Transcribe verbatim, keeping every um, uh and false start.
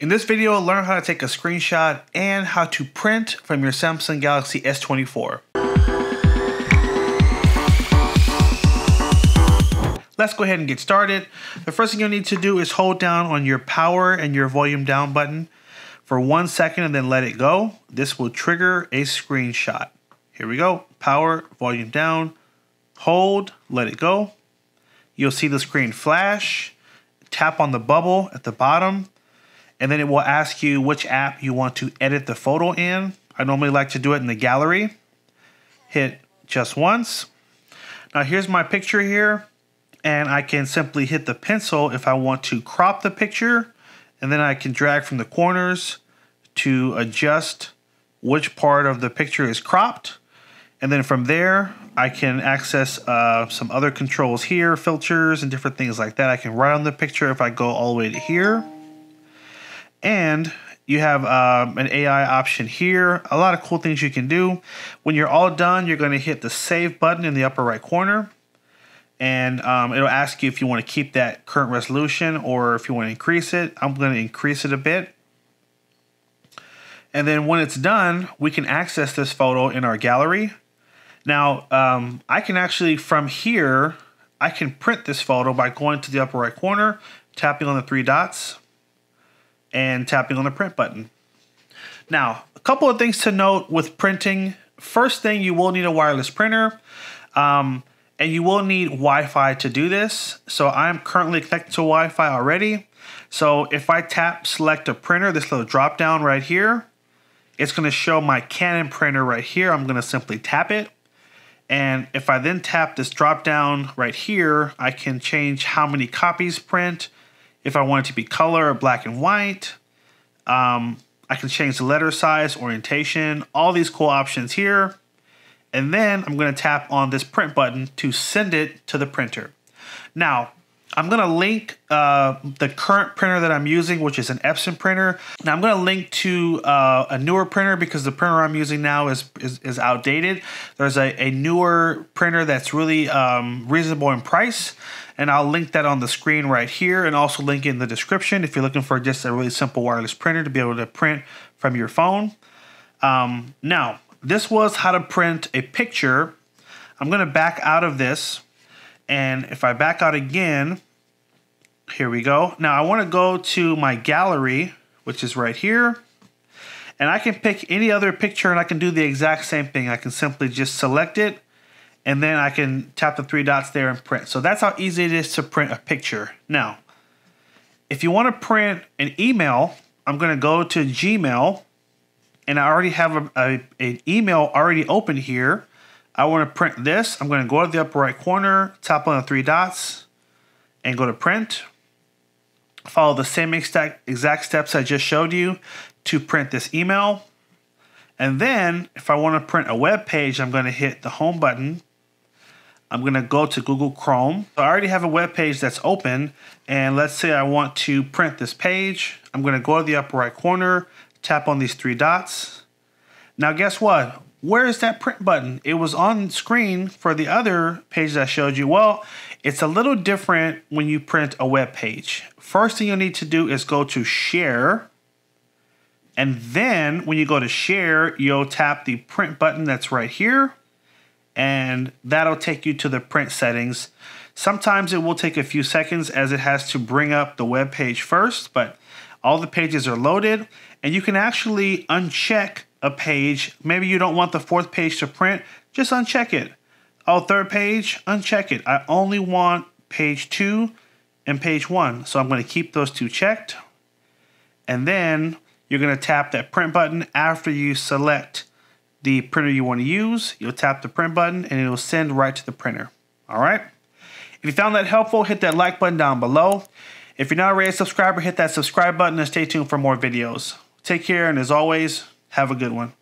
In this video, learn how to take a screenshot and how to print from your Samsung Galaxy S twenty-four. Let's go ahead and get started. The first thing you'll need to do is hold down on your power and your volume down button for one second and then let it go. This will trigger a screenshot. Here we go. Power, volume down, hold, let it go. You'll see the screen flash. Tap on the bubble at the bottom. And then it will ask you which app you want to edit the photo in. I normally like to do it in the gallery. Hit just once. Now here's my picture here, and I can simply hit the pencil if I want to crop the picture, and then I can drag from the corners to adjust which part of the picture is cropped. And then from there, I can access uh, some other controls here, filters and different things like that. I can write on the picture if I go all the way to here. And you have um, an A I option here. A lot of cool things you can do. When you're all done, you're gonna hit the save button in the upper right corner. And um, it'll ask you if you wanna keep that current resolution or if you wanna increase it. I'm gonna increase it a bit. And then when it's done, we can access this photo in our gallery. Now, um, I can actually, from here, I can print this photo by going to the upper right corner, tapping on the three dots, and tapping on the print button. Now, a couple of things to note with printing. First thing, you will need a wireless printer, um, and you will need Wi-Fi to do this. So I'm currently connected to Wi-Fi already. So if I tap select a printer, this little drop down right here, it's gonna show my Canon printer right here. I'm gonna simply tap it. And if I then tap this drop down right here, I can change how many copies print. If I want it to be color or black and white, um, I can change the letter size, orientation, all these cool options here. And then I'm gonna tap on this print button to send it to the printer. Now, I'm gonna link uh, the current printer that I'm using, which is an Epson printer. Now I'm gonna link to uh, a newer printer because the printer I'm using now is, is, is outdated. There's a, a newer printer that's really um, reasonable in price. And I'll link that on the screen right here and also link it in the description if you're looking for just a really simple wireless printer to be able to print from your phone. Um, now, this was how to print a picture. I'm gonna back out of this. And if I back out again, here we go. Now I wanna go to my gallery, which is right here. And I can pick any other picture and I can do the exact same thing. I can simply just select it and then I can tap the three dots there and print. So that's how easy it is to print a picture. Now, if you wanna print an email, I'm gonna go to Gmail and I already have a, a, an email already open here. I want to print this. I'm going to go to the upper right corner, tap on the three dots, and go to print. Follow the same exact, exact steps I just showed you to print this email. And then if I want to print a web page, I'm going to hit the home button. I'm going to go to Google Chrome. So I already have a web page that's open. And let's say I want to print this page. I'm going to go to the upper right corner, tap on these three dots. Now guess what? Where is that print button? It was on screen for the other page that I showed you. Well, it's a little different when you print a web page. First thing you'll need to do is go to share. And then when you go to share, you'll tap the print button that's right here. And that'll take you to the print settings. Sometimes it will take a few seconds as it has to bring up the web page first, but all the pages are loaded and you can actually uncheck a page. Maybe you don't want the fourth page to print, just uncheck it. Oh, third page, uncheck it. I only want page two and page one. So I'm gonna keep those two checked. And then you're gonna tap that print button after you select the printer you wanna use. You'll tap the print button and it'll send right to the printer, all right? If you found that helpful, hit that like button down below. If you're not already a subscriber, hit that subscribe button and stay tuned for more videos. Take care and as always, have a good one.